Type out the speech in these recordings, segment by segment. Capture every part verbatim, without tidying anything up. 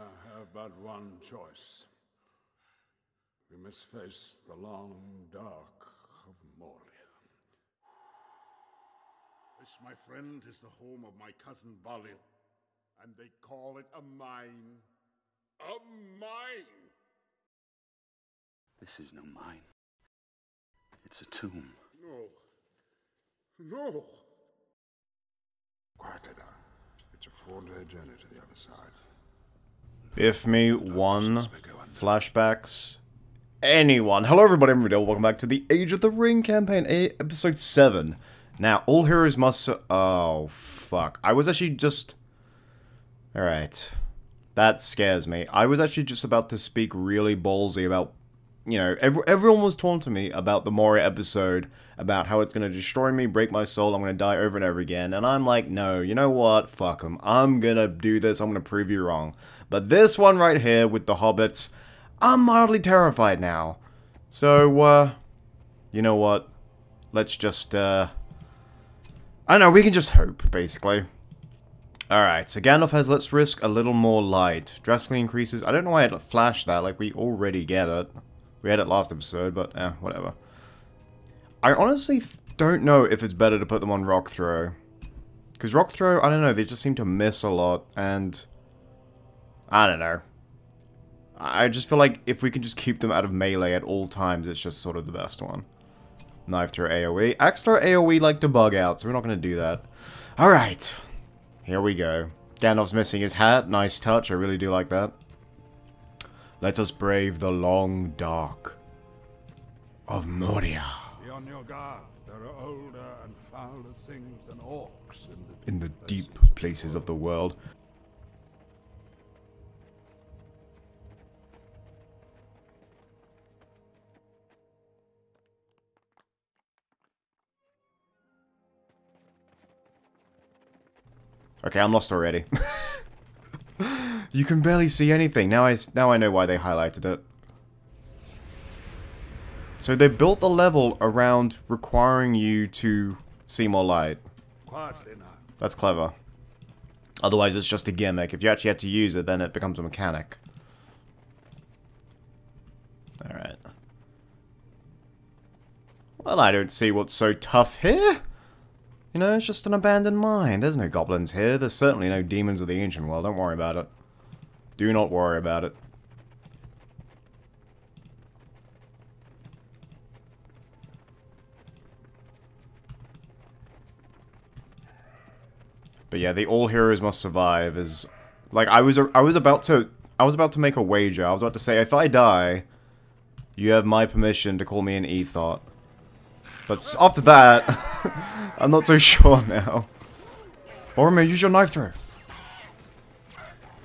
I have but one choice. We must face the long dark of Moria. This, my friend, is the home of my cousin Balin, and they call it a mine. A mine! This is no mine. It's a tomb. No. No! Quietly now. It's a four-day journey to the other side. B F M E one, flashbacks, anyone. Hello everybody, I'm RuudDevil, welcome back to the Age of the Ring campaign, episode seven. Now, all heroes must... Oh, fuck. I was actually just... Alright. That scares me. I was actually just about to speak really ballsy about... You know, every, everyone was taunting me about the Moria episode, about how it's going to destroy me, break my soul, I'm going to die over and over again. And I'm like, no, you know what? Fuck them. I'm going to do this. I'm going to prove you wrong. But this one right here with the hobbits, I'm mildly terrified now. So, uh... You know what? Let's just, uh... I don't know, we can just hope, basically. Alright, so Gandalf has let's risk a little more light. Drastically increases... I don't know why I flashed that, like, we already get it. We had it last episode, but, eh, whatever. I honestly don't know if it's better to put them on Rock Throw. Because Rock Throw, I don't know, they just seem to miss a lot, and... I don't know. I just feel like if we can just keep them out of melee at all times, it's just sort of the best one. Knife throw AoE. Axe throw AoE like to bug out, so we're not going to do that. Alright. Here we go. Gandalf's missing his hat. Nice touch. I really do like that. Let us brave the long dark of Moria. Be on your guard. There are older and fouler things than orcs in the, in the deep places of the world. Okay, I'm lost already. You can barely see anything. Now I, now I know why they highlighted it. So they built the level around requiring you to see more light. That's clever. Otherwise it's just a gimmick. If you actually had to use it, then it becomes a mechanic. Alright. Well, I don't see what's so tough here. You know, it's just an abandoned mine. There's no goblins here. There's certainly no demons of the ancient world. Don't worry about it. Do not worry about it. But yeah, the all heroes must survive is like I was. I was about to. I was about to make a wager. I was about to say, if I die, you have my permission to call me an ethot. But after that. I'm not so sure now. Oromu, use your knife throw.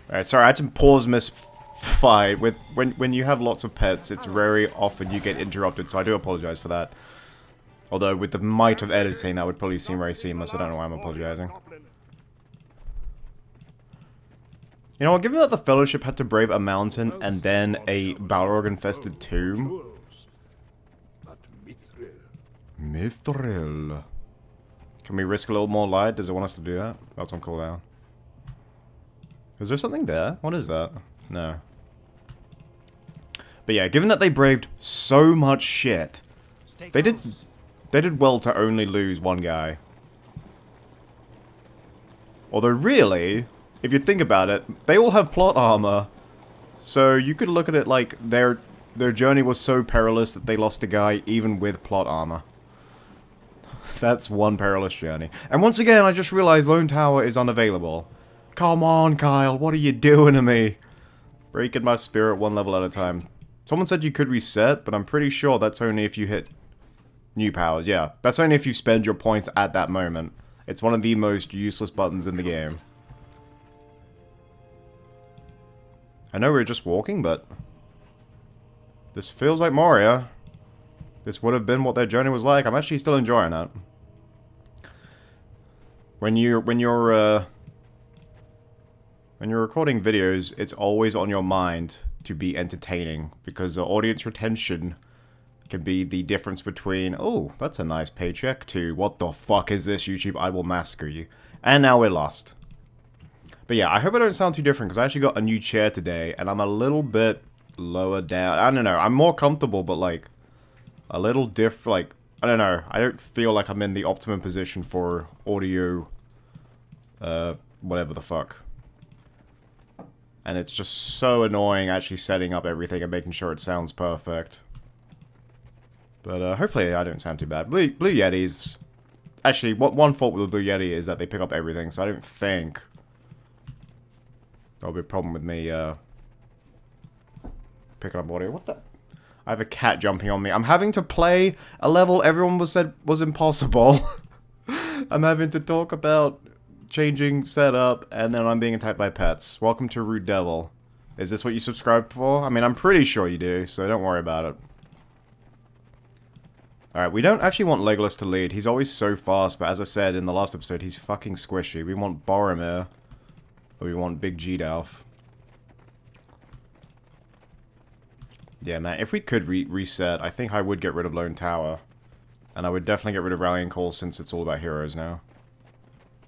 Alright, sorry, I had to pause misfire. With when when you have lots of pets, it's very often you get interrupted, so I do apologize for that. Although with the might of editing, that would probably seem very seamless. I don't know why I'm apologizing. You know what, given that the Fellowship had to brave a mountain and then a Balrog infested tomb. Mithril. Can we risk a little more light? Does it want us to do that? That's on cooldown. Is there something there? What is that? No. But yeah, given that they braved so much shit, they did they did well to only lose one guy. Although really, if you think about it, they all have plot armor. So you could look at it like their their journey was so perilous that they lost a guy even with plot armor. That's one perilous journey. And once again, I just realized Lone Tower is unavailable. Come on, Kyle, what are you doing to me? Breaking my spirit one level at a time. Someone said you could reset, but I'm pretty sure that's only if you hit new powers. Yeah, that's only if you spend your points at that moment. It's one of the most useless buttons in the game. I know we were just walking, but... This feels like Moria. This would have been what their journey was like. I'm actually still enjoying that. When you when you're uh, when you're recording videos, it's always on your mind to be entertaining because the audience retention can be the difference between oh that's a nice paycheck to what the fuck is this YouTube? I will massacre you. And now we're lost. But yeah, I hope I don't sound too different, because I actually got a new chair today, and I'm a little bit lower down. I don't know, I'm more comfortable, but like, a little diff, like, I don't know. I don't feel like I'm in the optimum position for audio, uh, whatever the fuck. And it's just so annoying actually setting up everything and making sure it sounds perfect. But uh, hopefully I don't sound too bad. Blue, Blue Yetis. Actually, what one fault with the Blue Yeti is that they pick up everything, so I don't think that'll be a problem with me uh, picking up audio. What the? I have a cat jumping on me. I'm having to play a level everyone was said was impossible. I'm having to talk about changing setup, and then I'm being attacked by pets. Welcome to RuudDevil. Is this what you subscribe for? I mean, I'm pretty sure you do, so don't worry about it. Alright, we don't actually want Legolas to lead. He's always so fast, but as I said in the last episode, he's fucking squishy. We want Boromir, or we want Big Gandalf. Yeah, man, if we could re reset, I think I would get rid of Lone Tower. And I would definitely get rid of Rallying Call, since it's all about heroes now.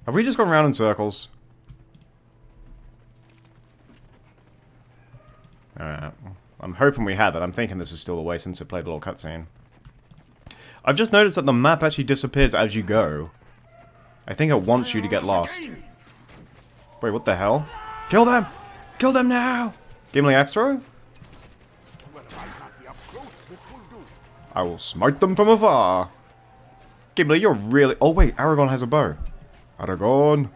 Have we just gone round in circles? Alright. I'm hoping we have it. I'm thinking this is still the way, since it played a little cutscene. I've just noticed that the map actually disappears as you go. I think it wants you to get lost. Wait, what the hell? Kill them! Kill them now! Gimli axe throw? I will smite them from afar. Gimli, you're really... Oh, wait. Aragorn has a bow. Aragorn.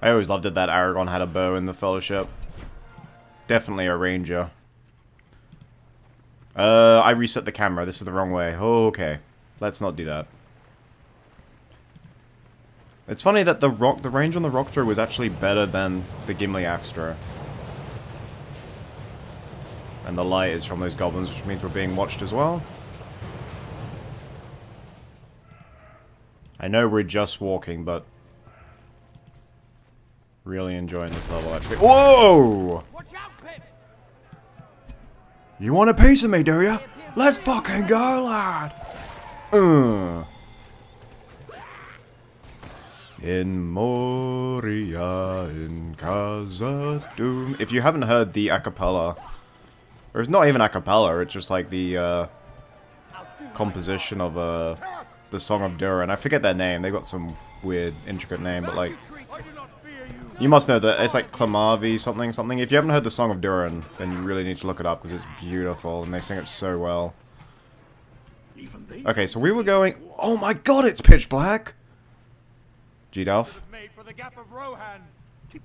I always loved it that Aragorn had a bow in the Fellowship. Definitely a ranger. Uh, I reset the camera. This is the wrong way. Oh, okay. Let's not do that. It's funny that the rock, the range on the rock throw was actually better than the Gimli axe throw. And the light is from those goblins, which means we're being watched as well. I know we're just walking, but really enjoying this level, actually. Whoa! You want a piece of me, do ya? Let's fucking go, lad! Uh. In Moria, in Khazad-dûm. If you haven't heard the acapella, or it's not even acapella, it's just like the uh, composition of uh, the Song of Durin. I forget their name. They've got some weird, intricate name, but like, you must know that it's like Clamavi something something. If you haven't heard the Song of Durin, then you really need to look it up, because it's beautiful and they sing it so well. Okay, so we were going. Oh my God! It's pitch black. Gandalf.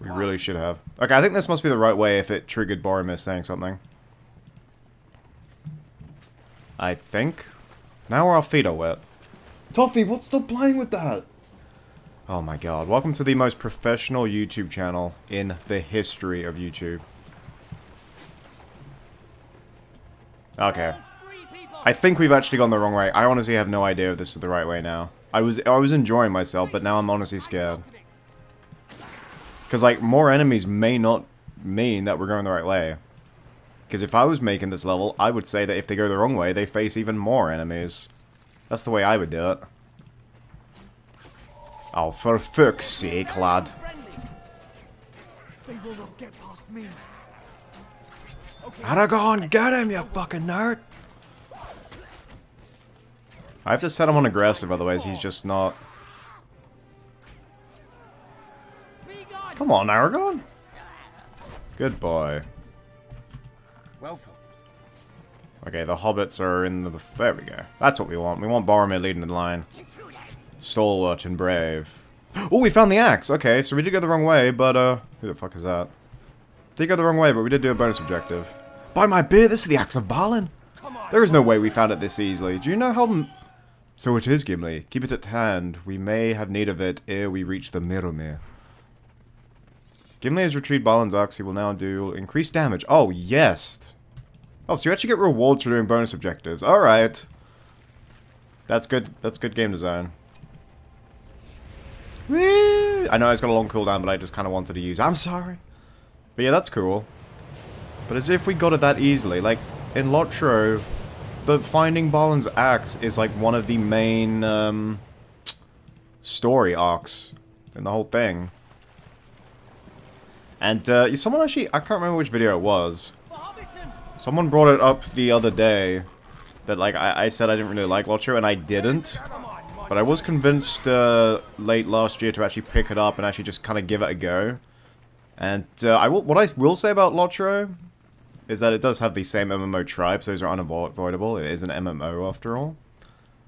We really should have. Okay, I think this must be the right way if it triggered Boromir saying something. I think. Now our feet are wet. Toffee, what's the playing with that? Oh my God. Welcome to the most professional YouTube channel in the history of YouTube. Okay. I think we've actually gone the wrong way. I honestly have no idea if this is the right way now. I was I was enjoying myself, but now I'm honestly scared. Because, like, more enemies may not mean that we're going the right way. Because if I was making this level, I would say that if they go the wrong way, they face even more enemies. That's the way I would do it. Oh, for fuck's sake, lad. They will not get past me. Okay. Aragorn, get him, you fucking nerd! I have to set him on aggressive, otherwise he's just not... Come on, Aragorn! Good boy. Okay, the hobbits are in the... There we go. That's what we want. We want Boromir leading the line. Stalwart and brave. Oh, we found the axe! Okay, so we did go the wrong way, but... uh, who the fuck is that? Did go the wrong way, but we did do a bonus objective. By my beard, this is the axe of Balin! There is no way we found it this easily. Do you know how... So it is, Gimli. Keep it at hand. We may have need of it ere we reach the Miromir. Gimli has retrieved Balin's axe. He will now do increased damage. Oh, yes. Oh, so you actually get rewards for doing bonus objectives. All right. That's good. That's good game design. Whee! I know it's got a long cooldown, but I just kind of wanted to use it. I'm sorry. But yeah, that's cool. But as if we got it that easily. Like, in Lotro... the finding Balin's axe is like one of the main um, story arcs in the whole thing. And uh, someone actually, I can't remember which video it was. Someone brought it up the other day that like I, I said I didn't really like Lotro, and I didn't. But I was convinced uh, late last year to actually pick it up and actually just kind of give it a go. And uh, I will, what I will say about Lotro is that it does have the same M M O tribes. Those are unavoidable. It is an M M O after all.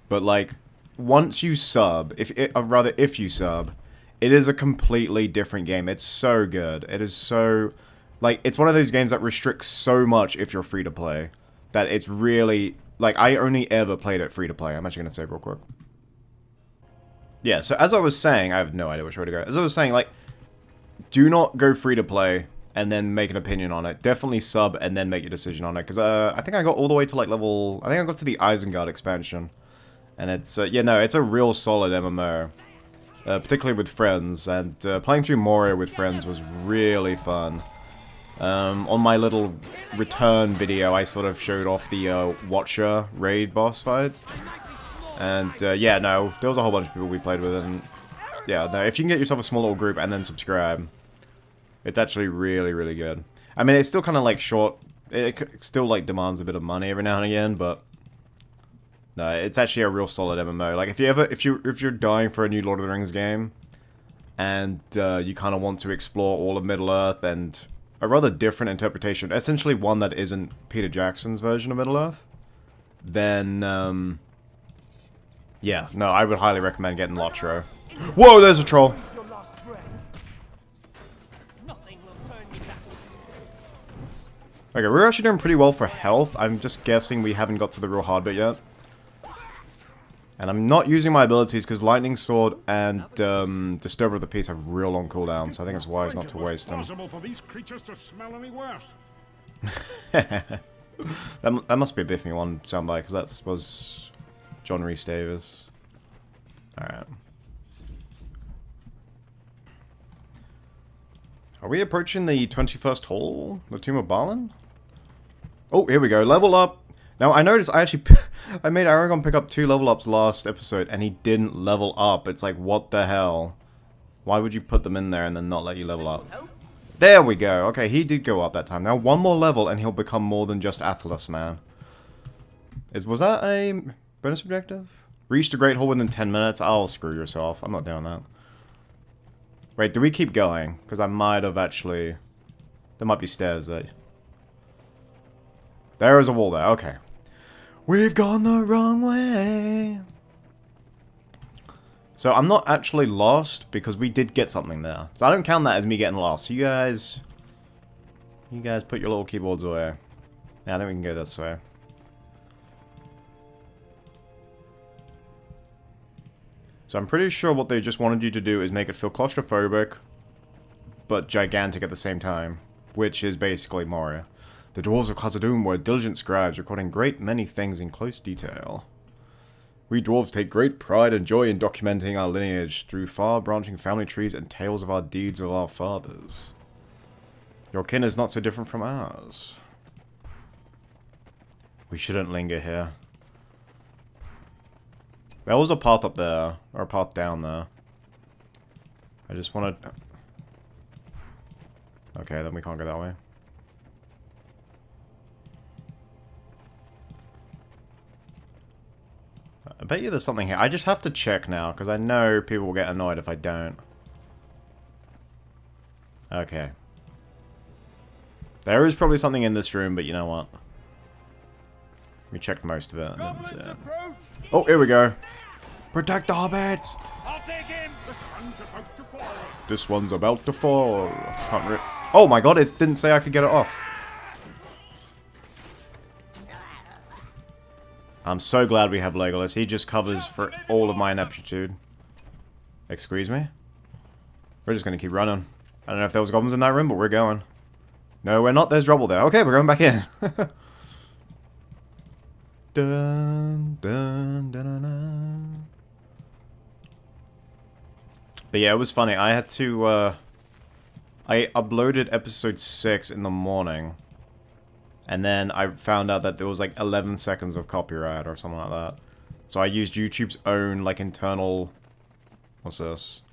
But like, once you sub, if it, or rather if you sub, it is a completely different game. It's so good. It is so, like, it's one of those games that restricts so much if you're free to play that it's really, like, I only ever played it free to play. I'm actually gonna save real quick. Yeah, so as I was saying, I have no idea which way to go. As I was saying, like, do not go free-to-play and then make an opinion on it. Definitely sub and then make your decision on it. Because uh, I think I got all the way to, like, level... I think I got to the Isengard expansion. And it's, uh, yeah, no, it's a real solid M M O. Uh, particularly with friends. And uh, playing through Moria with friends was really fun. Um, on my little return video, I sort of showed off the uh, Watcher raid boss fight. And, uh, yeah, no, there was a whole bunch of people we played with, and, yeah, no, if you can get yourself a small little group and then subscribe, it's actually really, really good. I mean, it's still kind of, like, short, it still, like, demands a bit of money every now and again, but, no, it's actually a real solid M M O. Like, if you ever, if, you, if you're dying for a new Lord of the Rings game, and, uh, you kind of want to explore all of Middle-earth and a rather different interpretation, essentially one that isn't Peter Jackson's version of Middle-earth, then, um... yeah, no, I would highly recommend getting Lotro. Whoa, there's a troll! Okay, we're actually doing pretty well for health. I'm just guessing we haven't got to the real hard bit yet. And I'm not using my abilities because Lightning Sword and um, Disturber of the Peace have real long cooldowns, so I think it's wise not to waste them. that, that must be a Biffy one soundbite, because that was... John Rhys Davis. Alright. Are we approaching the twenty-first hole? The Tomb of Balin? Oh, here we go. Level up! Now, I noticed I actually... I made Aragorn pick up two level ups last episode, and he didn't level up. It's like, what the hell? Why would you put them in there and then not let you level up? There we go. Okay, he did go up that time. Now, one more level, and he'll become more than just Atlas, man. Is, was that a... bonus objective? Reach the Great Hall within ten minutes. I'll screw yourself. I'm not doing that. Wait, do we keep going? Because I might have actually... There might be stairs there. There is a wall there. Okay. We've gone the wrong way. So I'm not actually lost because we did get something there. So I don't count that as me getting lost. So you guys... You guys put your little keyboards away. Yeah, I think we can go this way. So I'm pretty sure what they just wanted you to do is make it feel claustrophobic, but gigantic at the same time, which is basically Moria. The dwarves of Khazad-dûm were diligent scribes, recording great many things in close detail. We dwarves take great pride and joy in documenting our lineage through far-branching family trees and tales of our deeds of our fathers. Your kin is not so different from ours. We shouldn't linger here. There was a path up there, or a path down there. I just want to... Okay, then we can't go that way. I bet you there's something here. I just have to check now, because I know people will get annoyed if I don't. Okay. There is probably something in this room, but you know what? We checked most of it. And that's it. Oh, here we go. Protect the hobbits! I'll take him! This one's about to fall. Oh my god, it didn't say I could get it off. I'm so glad we have Legolas. He just covers for all of my ineptitude. Excuse me? We're just gonna keep running. I don't know if there was goblins in that room, but we're going. No, we're not. There's rubble there. Okay, we're going back in. Dun, dun, dun, dun, dun. But yeah, it was funny. I had to, uh... I uploaded episode six in the morning. And then I found out that there was like eleven seconds of copyright or something like that. So I used YouTube's own like internal... What's this?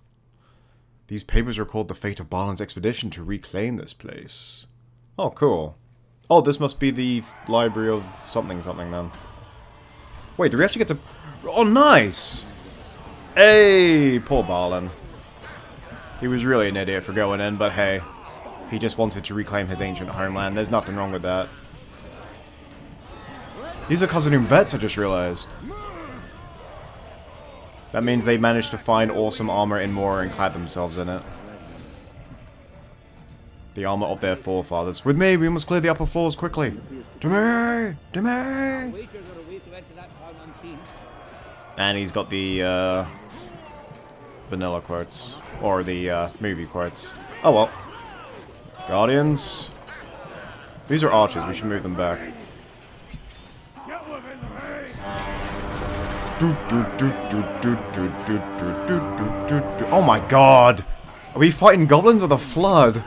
These papers record the fate of Balin's expedition to reclaim this place. Oh, cool. Oh, this must be the library of something something then. Wait, do we actually get to... Oh, nice! Hey, poor Balin. He was really an idiot for going in, but hey. He just wanted to reclaim his ancient homeland. There's nothing wrong with that. These are Khazad-dûm vets, I just realized. That means they managed to find awesome armor in Moria and clad themselves in it. The armor of their forefathers. With me, we must clear the upper floors quickly. To me! To me! And he's got the, uh... vanilla quotes. Or the, uh, movie quotes. Oh well. Guardians. These are archers, we should move them back. Oh my god! Are we fighting goblins or the flood?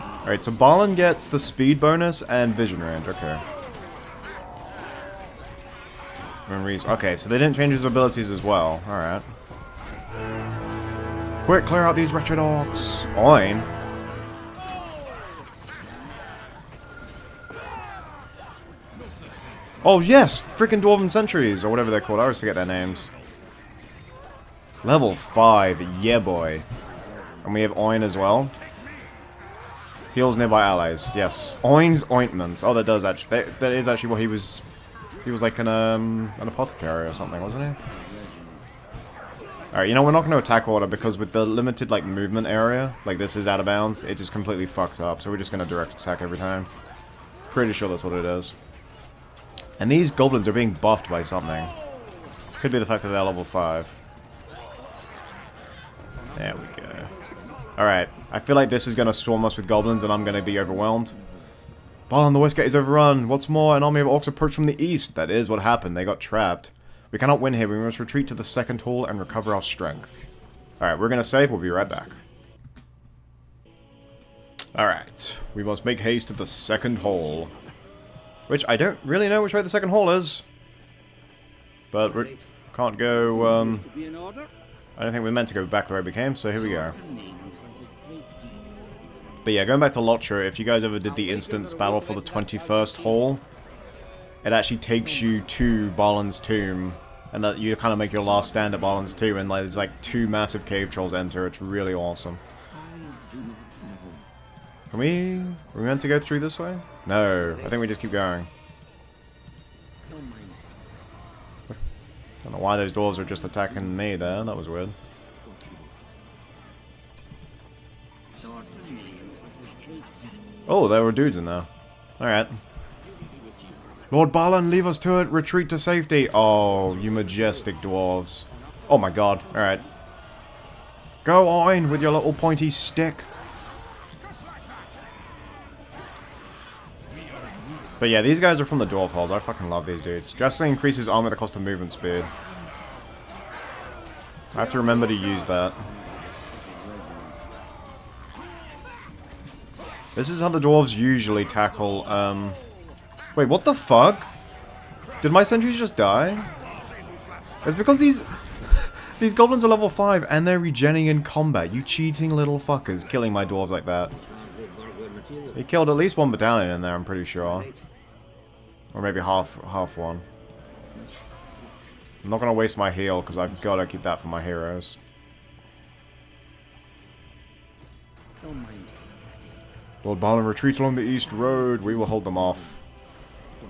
Alright, so Balin gets the speed bonus and vision range, okay. Okay, so they didn't change his abilities as well, alright. Quick, clear out these wretched orcs. Oin. Oh yes, freaking Dwarven Sentries, or whatever they're called, I always forget their names. Level five, yeah boy. And we have Oin as well. Heals nearby allies, yes. Oin's Ointments, oh that does actually, that, that is actually what he was, he was like an, um, an apothecary or something, wasn't he? Alright, you know, we're not going to attack order because with the limited, like, movement area, like this is out of bounds, it just completely fucks up, so we're just going to direct attack every time. Pretty sure that's what it is. And these goblins are being buffed by something. Could be the fact that they're level five. There we go. Alright, I feel like this is going to swarm us with goblins and I'm going to be overwhelmed. Balin, the West Gate is overrun. What's more, an army of orcs approached from the east. That is what happened, they got trapped. We cannot win here, we must retreat to the second hall and recover our strength. Alright, we're going to save, we'll be right back. Alright, we must make haste to the second hall. Which, I don't really know which way the second hall is. But we can't go, um... I don't think we're meant to go back the way we came, so here we go. But yeah, going back to Lotro, if you guys ever did the instance battle for the twenty-first hall, it actually takes you to Balin's tomb. And that you kind of make your last stand at Balin's tomb, and like, there's like two massive cave trolls enter. It's really awesome. Can we... Are we meant to go through this way? No, I think we just keep going. Don't know why those dwarves are just attacking me there, that was weird. Oh, there were dudes in there. Alright. Lord Balin, leave us to it, retreat to safety. Oh, you majestic dwarves. Oh my god, alright. Go on with your little pointy stick. But yeah, these guys are from the Dwarf Halls. I fucking love these dudes. Drastically increases armor at the cost of movement speed. I have to remember to use that. This is how the dwarves usually tackle, um... Wait, what the fuck? Did my sentries just die? It's because these... these goblins are level five and they're regenning in combat. You cheating little fuckers, killing my dwarves like that. He killed at least one battalion in there, I'm pretty sure. Or maybe half half one. I'm not going to waste my heal, because I've got to keep that for my heroes. Lord Balin, retreat along the east road. We will hold them off.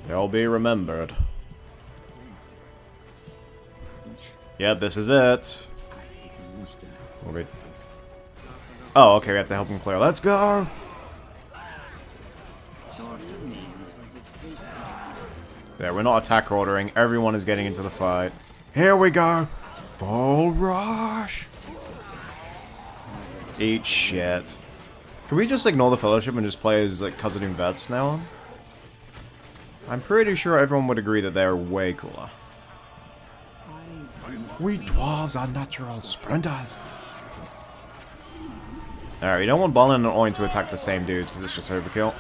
They'll be remembered. Yep, this is it. We'll be... Oh, okay, we have to help him clear. Let's go! There, we're not attack ordering. Everyone is getting into the fight. Here we go! Full rush! Eat shit. Can we just ignore the Fellowship and just play as, like, Khazad-dûm vets now on? I'm pretty sure everyone would agree that they're way cooler. We dwarves are natural sprinters! Alright, you don't want Balin and Oin to attack the same dudes, because it's just overkill.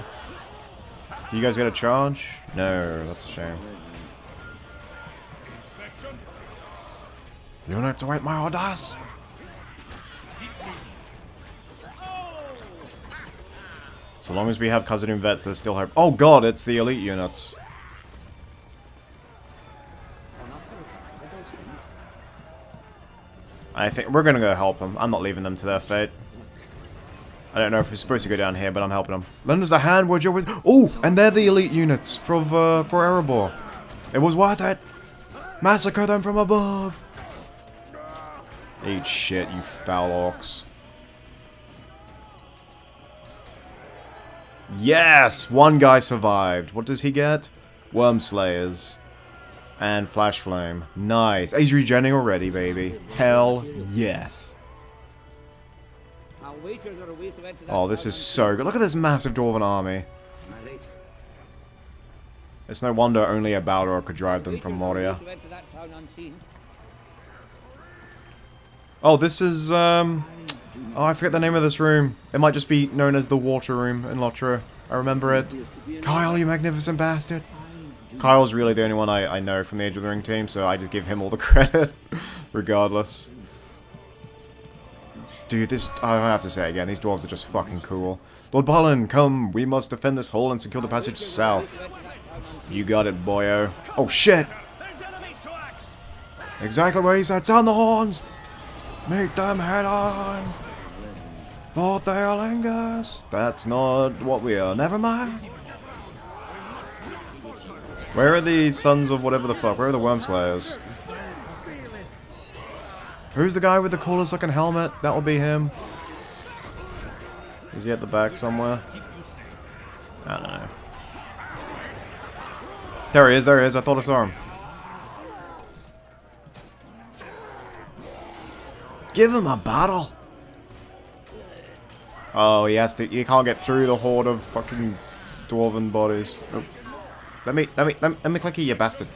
Do you guys got a charge? No, that's a shame. You don't have to wait my orders. So long as we have Khazad-dûm vets, there's still hope. Oh god, it's the elite units. I think we're gonna go help them. I'm not leaving them to their fate. I don't know if we're supposed to go down here, but I'm helping them. Lend us a hand, would you? With oh, and they're the elite units from uh, for Erebor. It was worth it. Massacre them from above. Eat shit, you foul orcs. Yes! One guy survived. What does he get? Worm Slayers. And Flash Flame. Nice. He's regenerating already, baby. Hell yes. Oh, this is so good. Look at this massive Dwarven army. It's no wonder only a Balrog could drive them from Moria. Oh, this is, um... oh, I forget the name of this room. It might just be known as the Water Room in Lotro. I remember it. Kyle, you magnificent bastard. Kyle's really the only one I, I know from the Age of the Ring team, so I just give him all the credit, regardless. Dude, this... I have to say it again, these dwarves are just fucking cool. Lord Balin, come, we must defend this hole and secure the passage south. You got it, boyo. Oh, shit! Exactly where he said, sound the horns! Meet them head on! For they are Lingus! That's not what we are, never mind! Where are the sons of whatever the fuck? Where are the Worm Slayers? Who's the guy with the coolest looking helmet? That'll be him. Is he at the back somewhere? I don't know. There he is, there he is. I thought I saw him. Give him a battle! Oh, he has to. He can't get through the horde of fucking dwarven bodies. Oh. Let me, let me, let me, let me clicky, you bastard.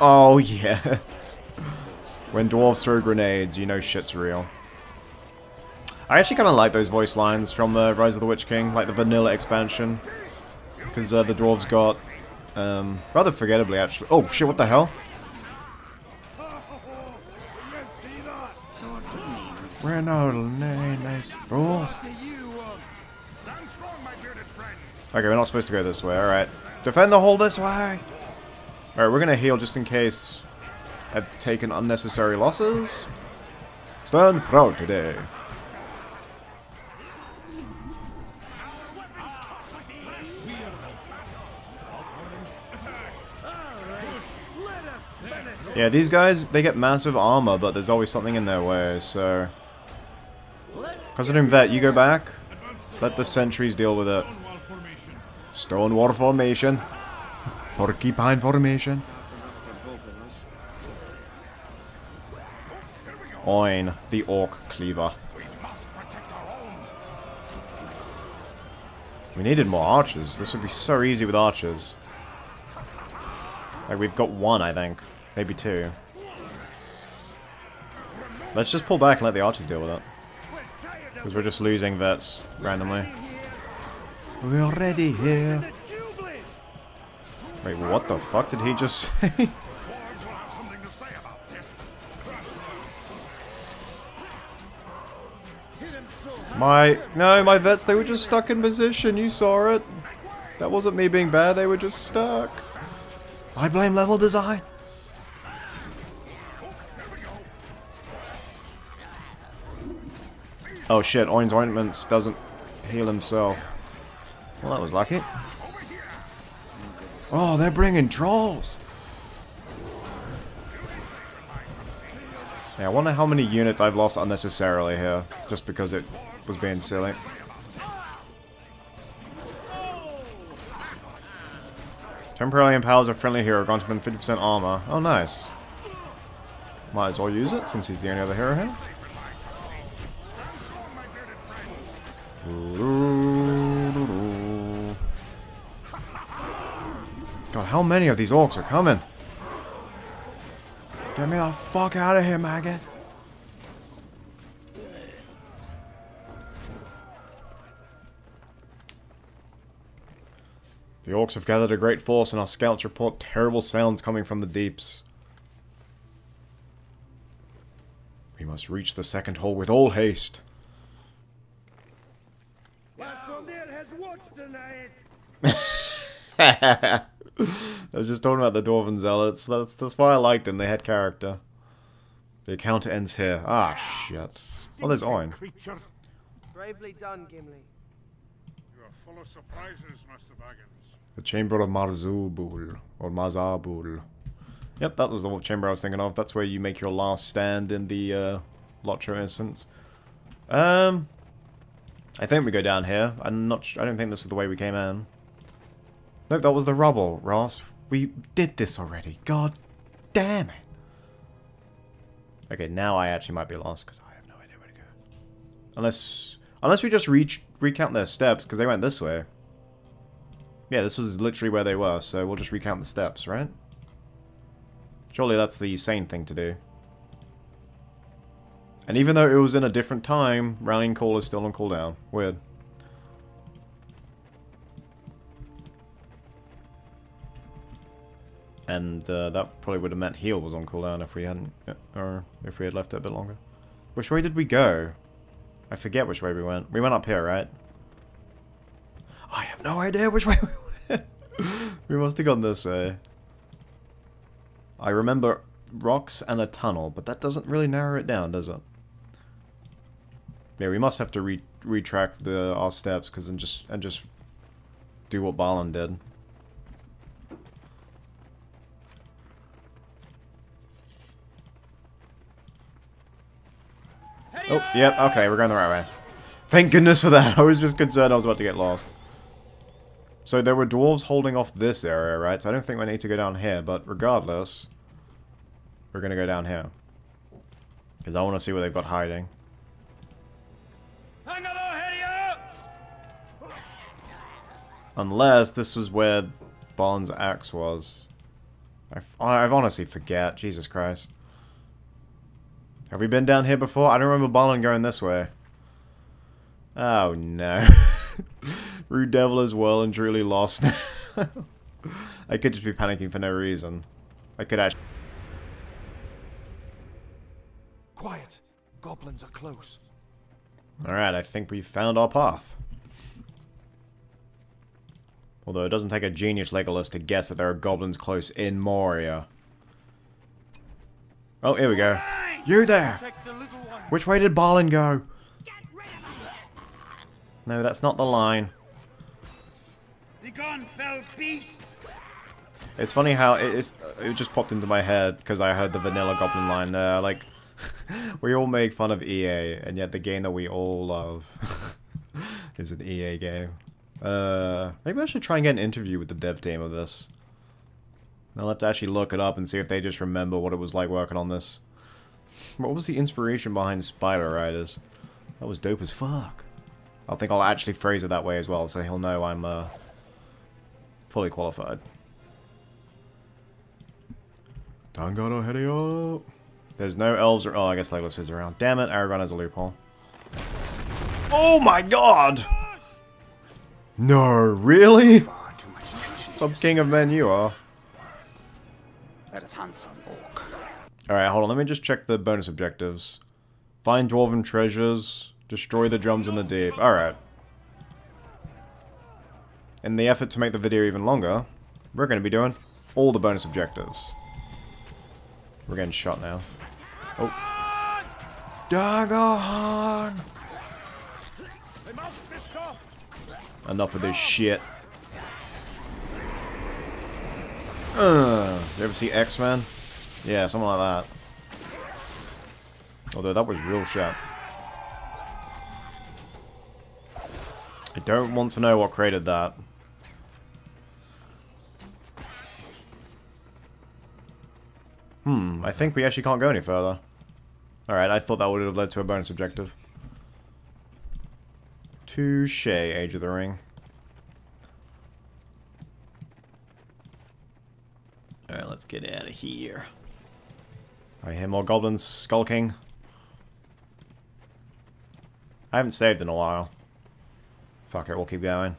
Oh, yes. When dwarves throw grenades, you know shit's real. I actually kind of like those voice lines from uh, Rise of the Witch King, like the vanilla expansion. Because uh, the dwarves got, um, rather forgettably, actually. Oh, shit, what the hell? We're no nice fools. Okay, we're not supposed to go this way, alright. Defend the hole this way! Alright, we're gonna heal just in case I've taken unnecessary losses. Stand proud today. Yeah, these guys, they get massive armor, but there's always something in their way, so... Khazad-dûm vet, you go back. Let the sentries deal with it. Stone wall formation. Porcupine formation. Oin, the orc cleaver. We needed more archers. This would be so easy with archers. Like, we've got one, I think. Maybe two. Let's just pull back and let the archers deal with it. Because we're just losing vets randomly. We're already here. Wait, what the fuck did he just say? My... No, my vets, they were just stuck in position. You saw it. That wasn't me being bad. They were just stuck. I blame level design. Oh shit, Oin's Ointments doesn't heal himself. Well, that was lucky. Oh, they're bringing trolls! Yeah, I wonder how many units I've lost unnecessarily here, just because it was being silly. Temporarily empowers a friendly hero, granting them fifty percent armor. Oh, nice. Might as well use it, since he's the only other hero here. God, how many of these orcs are coming? Get me the fuck out of here, maggot. The orcs have gathered a great force, and our scouts report terrible sounds coming from the deeps. We must reach the second hall with all haste. Has watched tonight. I was just talking about the Dwarven Zealots. That's, that's why I liked them. They had character. The account ends here. Ah, shit. Oh, there's Oin. Bravely done, Gimli. You are full of surprises, Master Baggins. The Chamber of Mazarbul, or Mazarbul. Yep, that was the chamber I was thinking of. That's where you make your last stand in the uh, Lotro instance. Um, I think we go down here. I'm not. Sh I don't think this is the way we came in. Nope, that was the rubble, Ross. We did this already. God damn it. Okay, now I actually might be lost because I have no idea where to go. Unless, unless we just reach recount their steps because they went this way. Yeah, this was literally where they were, so we'll just recount the steps, right? Surely that's the sane thing to do. And even though it was in a different time, rallying call is still on cooldown. Weird. And uh, that probably would have meant heal was on cooldown if we hadn't, or if we had left it a bit longer. Which way did we go? I forget which way we went. We went up here, right? I have no idea which way we went. We must have gone this way. I remember rocks and a tunnel, but that doesn't really narrow it down, does it? Yeah, we must have to re retrack the our steps, cause and just and just do what Balin did. Oh, yep, okay, we're going the right way. Thank goodness for that. I was just concerned I was about to get lost. So there were dwarves holding off this area, right? So I don't think we need to go down here, but regardless, we're going to go down here. Because I want to see what they've got hiding. Unless this was where Balin's axe was. I, I honestly forget. Jesus Christ. Have we been down here before? I don't remember Balin going this way. Oh no. RuudDevil is well and truly lost. I could just be panicking for no reason. I could actually. Quiet. Goblins are close. Alright, I think we've found our path. Although it doesn't take a genius Legolas to guess that there are goblins close in Moria. Oh, here we go. You there! Which way did Balin go? No, that's not the line. Begone, fell beast! It's funny how it, is, it just popped into my head because I heard the vanilla goblin line there. Like, we all make fun of E A, and yet the game that we all love is an E A game. Uh, maybe I should try and get an interview with the dev team of this. I'll have to actually look it up and see if they just remember what it was like working on this. What was the inspiration behind Spider Riders? That was dope as fuck. I think I'll actually phrase it that way as well, so he'll know I'm uh, fully qualified. Dangado Hedio. There's no elves or oh, I guess Legolas is around. Damn it, Aragorn has a loophole. Oh my god! No, really? Some king of men you are. That is handsome. Alright, hold on, let me just check the bonus objectives. Find Dwarven treasures, destroy the drums in the deep. Alright. In the effort to make the video even longer, we're going to be doing all the bonus objectives. We're getting shot now. Oh. Dagon! Enough of this shit. Uh, you ever see X-Men? Yeah, something like that. Although that was real shit. I don't want to know what created that. Hmm, I think we actually can't go any further. Alright, I thought that would have led to a bonus objective. Touche, Age of the Ring. Alright, let's get out of here. I hear more goblins skulking. I haven't saved in a while. Fuck it, we'll keep going.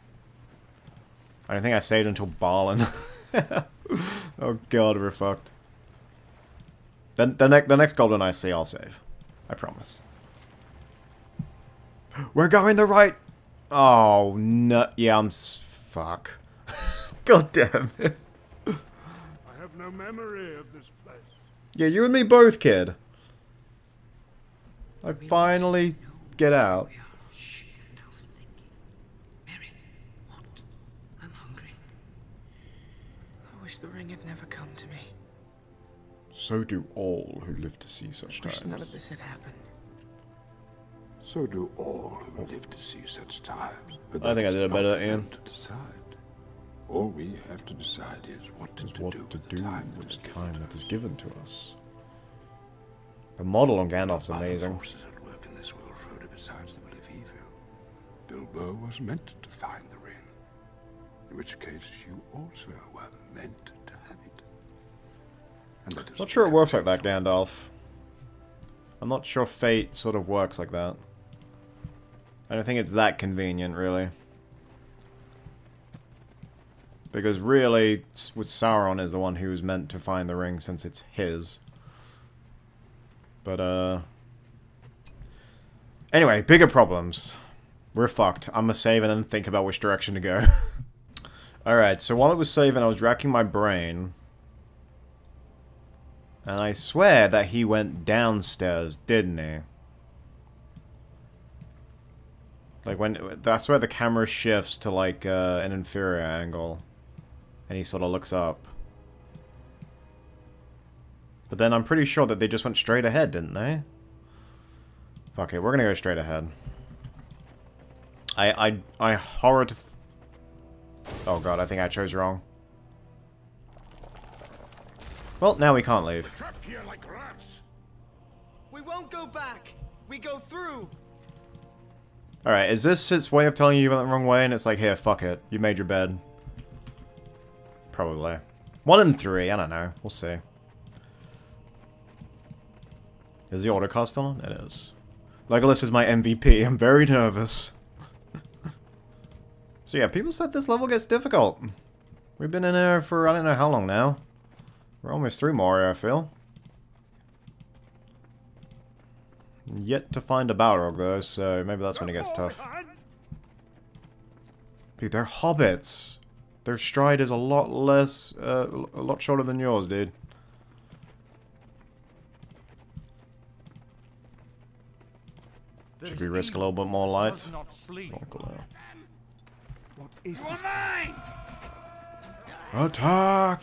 I don't think I saved until Balin. Oh god, we're fucked. The, the, ne the next goblin I see, I'll save. I promise. We're going the right... Oh, no. Yeah, I'm... S fuck. God damn it. I have no memory of this place. Yeah, you and me both, kid. I finally get out. The ring had never come to me. So do all who live to see such times. None of this had happened. So do all who live to see such times. But I think I did it better, Ian. All we have to decide is what to, is what do, to with do with the time, with the time that is given to us. The model on Gandalf's amazing. Forces at work in this world, Frodo, besides the will of evil. Bilbo was meant to find the ring. In which case, you also were meant to have it. And that is not sure it works like that, Gandalf. I'm not sure fate sort of works like that. I don't think it's that convenient, really. Because really, with Sauron is the one who was meant to find the ring, since it's his. But, uh... anyway, bigger problems. We're fucked. I'm gonna save and then think about which direction to go. Alright, so while it was saving, I was racking my brain. And I swear that he went downstairs, didn't he? Like, when... That's where the camera shifts to, like, uh, an inferior angle. And he sort of looks up. But then I'm pretty sure that they just went straight ahead, didn't they? Fuck it, we're gonna go straight ahead. I... I... I horror... to Oh god, I think I chose wrong. Well, now we can't leave. Trapped here like rats. We won't go back. We go through. Alright, is this its way of telling you you went the wrong way and it's like, here, fuck it. You made your bed. Probably. One and three, I don't know. We'll see. Is the autocast on? It is. Legolas is my M V P. I'm very nervous. So yeah, people said this level gets difficult. We've been in there for I don't know how long now. We're almost through Moria, I feel. Yet to find a Balrog though, so maybe that's when it gets tough. Dude, they're hobbits. Their stride is a lot less, uh, a lot shorter than yours, dude. Should we risk a little bit more light? What is this? Attack!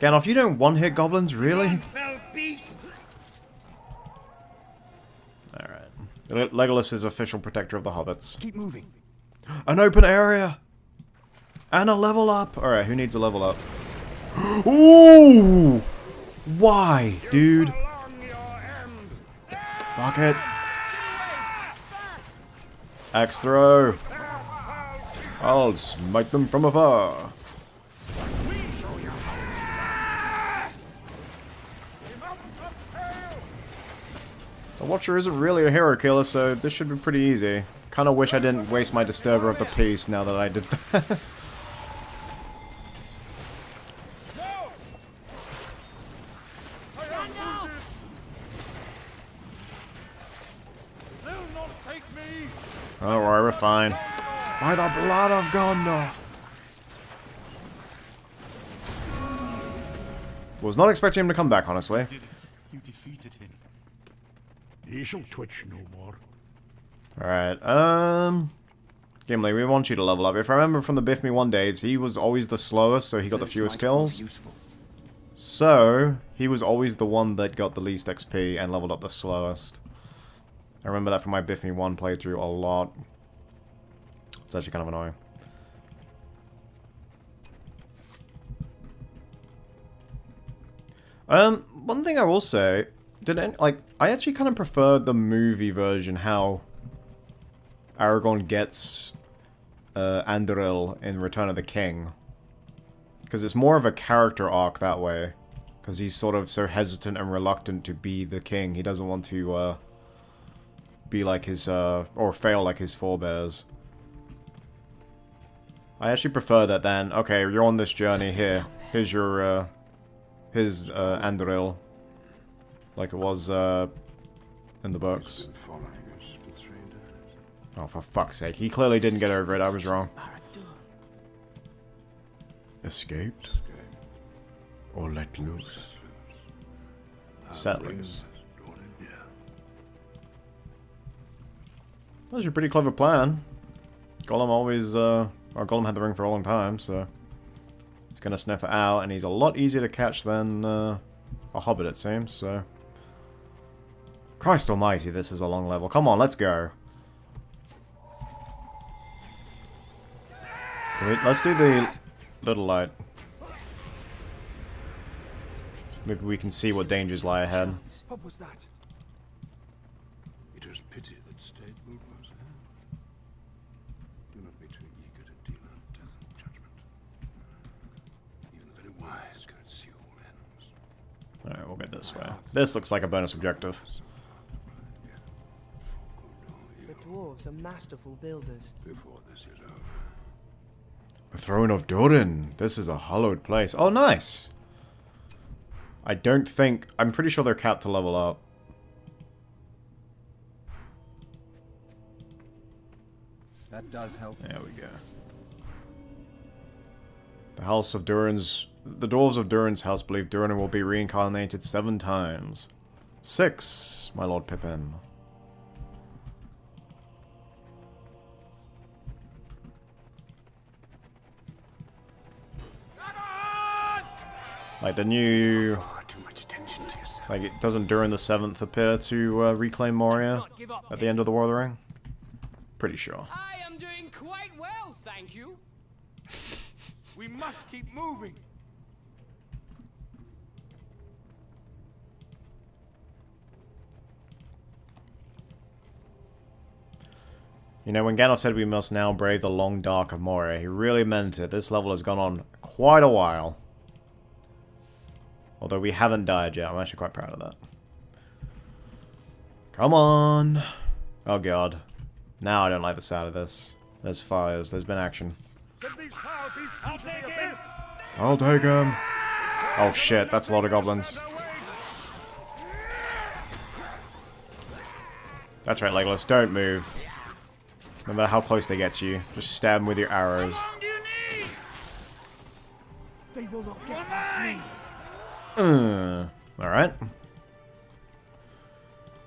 Gandalf, you don't one-hit goblins, really? Alright. Legolas is official protector of the hobbits. Keep moving. An open area! And a level up! Alright, who needs a level up? Ooh! Why, dude? Fuck it. Axe throw! I'll smite them from afar! The Watcher isn't really a hero killer, so this should be pretty easy. Kinda wish I didn't waste my Disturber of the Peace now that I did that. Don't worry, we're fine. By the blood of Gondor! Was not expecting him to come back, honestly. You did it. You defeated him. He shall twitch no more. Alright, um... Gimli, we want you to level up. If I remember from the B F M E one days, he was always the slowest, so he got the fewest kills. So, he was always the one that got the least X P and leveled up the slowest. I remember that from my B F M E one playthrough a lot. It's actually kind of annoying. Um, one thing I will say, did any, like I actually kind of prefer the movie version how Aragorn gets uh, Anduril in Return of the King, because it's more of a character arc that way. Because he's sort of so hesitant and reluctant to be the king, he doesn't want to. Uh, be like his, uh, or fail like his forebears. I actually prefer that then. Okay, you're on this journey here. Here's your, uh... Here's, uh, Anduril. Like it was, uh... in the books. Oh, for fuck's sake. He clearly didn't get over it. I was wrong. Escaped? Or let loose? Set loose. That was a pretty clever plan. Gollum always, uh... Well, Gollum had the ring for a long time, so... He's gonna sniff it out, and he's a lot easier to catch than, uh... a hobbit, it seems, so... Christ almighty, this is a long level. Come on, let's go! Wait, let's do the... little light. Maybe we can see what dangers lie ahead. What was that? It was pity that stayed Bilbo's hand. Do not be too eager to deal out death and judgment. Even the very wise cannot see all ends. Alright, we'll get this way. This looks like a bonus objective. The dwarves are masterful builders. Before this is over. The throne of Durin. This is a hallowed place. Oh, nice. I don't think... I'm pretty sure they're capped to level up. That does help. There we go. The house of Durin's... The dwarves of Durin's house believe Durin will be reincarnated seven times. Six, my lord Pippin. Like the new, too much attention to yourself. Like it doesn't Durin the Seventh appear to uh, reclaim Moria at the end of the War of the Ring? Pretty sure. I am doing quite well, thank you. We must keep moving. You know, when Gandalf said we must now brave the long dark of Moria, he really meant it. This level has gone on quite a while. Although we haven't died yet, I'm actually quite proud of that. Come on! Oh god. Now I don't like the sound of this. There's fires, there's been action. I'll take him! I'll take him! Oh shit, that's a lot of goblins. That's right, Legolas, don't move. No matter how close they get to you, just stab them with your arrows. They will not get past me! Mm. Alright.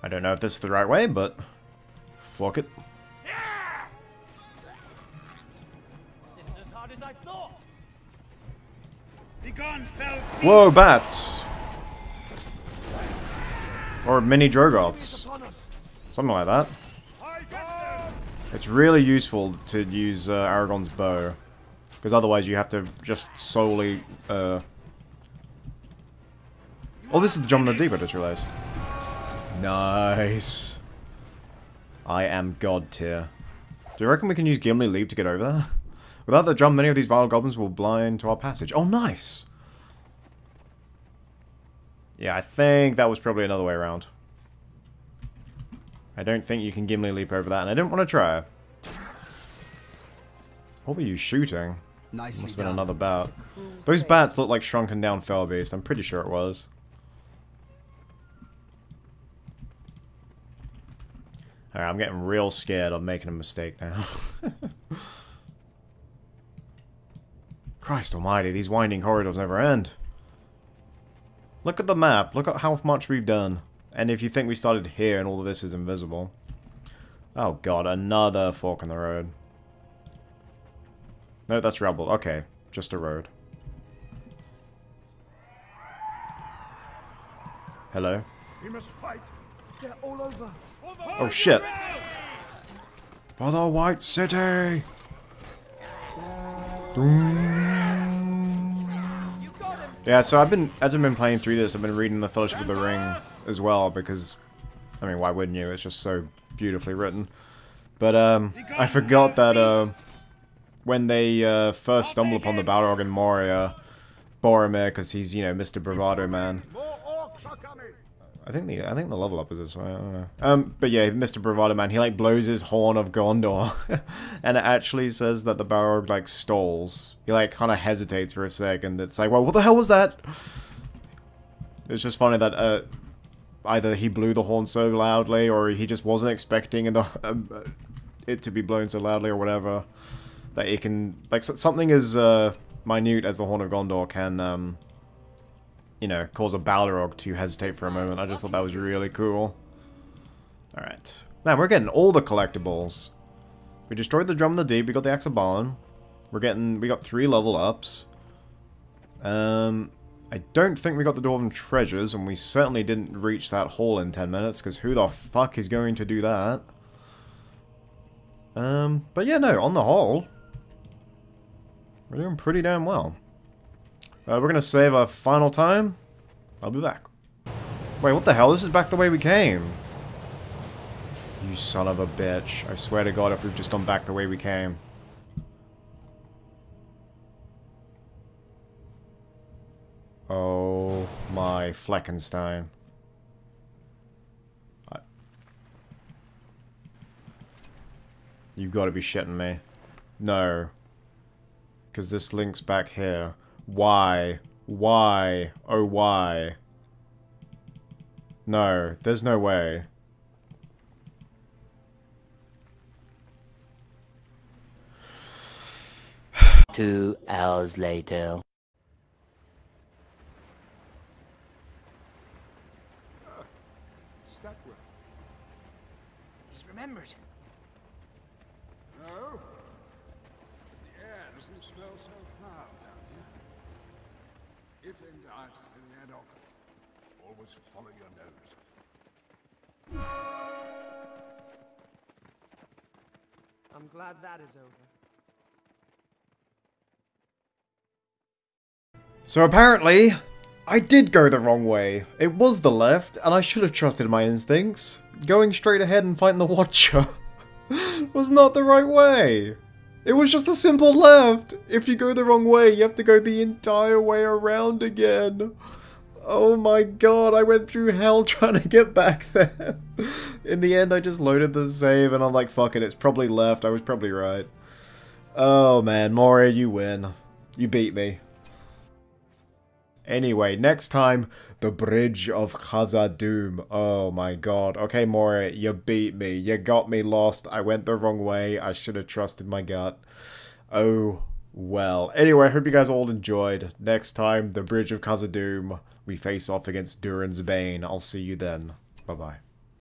I don't know if this is the right way, but... Fuck it. Yeah! This isn't as hard as I thought. Be gone, fell beast. Whoa, bats! Or mini Drogoths. Something like that. It's really useful to use uh, Aragorn's bow. Because otherwise you have to just solely... Uh, Oh, this is the jump in the deep, I just realized. Nice. I am god tier. Do you reckon we can use Gimli Leap to get over there? Without the jump, many of these vile goblins will blind to our passage. Oh, nice. Yeah, I think that was probably another way around. I don't think you can Gimli Leap over that, and I didn't want to try. What were you shooting? Must have been another bat. Those bats look like shrunken down fell beast. I'm pretty sure it was. Alright, I'm getting real scared of making a mistake now. Christ almighty, these winding corridors never end. Look at the map. Look at how much we've done. And if you think we started here and all of this is invisible. Oh god, another fork in the road. No, that's rubble. Okay, just a road. Hello? We must fight. They're all over. Oh shit. For the White City! Yeah, so I've been as I've been playing through this, I've been reading the Fellowship of the Ring as well because I mean why wouldn't you? It's just so beautifully written. But um I forgot that uh, when they uh, first stumbled upon the Balrog in Moria, Boromir, because he's, you know, Mister Bravado Man. I think the I think the level up is this way. I don't know. Um, but yeah, Mister Bravado Man, he like blows his horn of Gondor, and it actually says that the Balrog like stalls. He like kind of hesitates for a second. It's like, well, what the hell was that? It's just funny that uh, either he blew the horn so loudly, or he just wasn't expecting in the um, it to be blown so loudly, or whatever. That it can like something as uh, minute as the horn of Gondor can. Um, You know, cause a Balrog to hesitate for a moment. I just thought that was really cool. Alright. Man, we're getting all the collectibles. We destroyed the Drum of the Deep. We got the Axe of Balin. We're getting... We got three level ups. Um, I don't think we got the Dwarven Treasures, and we certainly didn't reach that hall in ten minutes, because who the fuck is going to do that? Um, but yeah, no, on the whole, we're doing pretty damn well. Uh, we're gonna save our final time. I'll be back. Wait, what the hell? This is back the way we came. You son of a bitch. I swear to God, if we've just gone back the way we came. Oh my Fleckenstein. I... You gotta be shitting me. No. Because this links back here. Why? Why? Oh, why? No, there's no way. Two hours later. Uh, Stepwell. He's remembered. No? The air doesn't smell so foul. If in doubt, in the ad hoc, always follow your nose. I'm glad that is over. So apparently, I did go the wrong way. It was the left, and I should have trusted my instincts. Going straight ahead and fighting the Watcher was not the right way. It was just a simple left! If you go the wrong way, you have to go the entire way around again. Oh my god, I went through hell trying to get back there. In the end, I just loaded the save and I'm like, fuck it, it's probably left, I was probably right. Oh man, Moria, you win. You beat me. Anyway, next time, the Bridge of Khazad-dûm. Oh my god. Okay, Moria, you beat me. You got me lost. I went the wrong way. I should have trusted my gut. Oh, well. Anyway, I hope you guys all enjoyed. Next time, the Bridge of Khazad-dûm. We face off against Durin's Bane. I'll see you then. Bye-bye.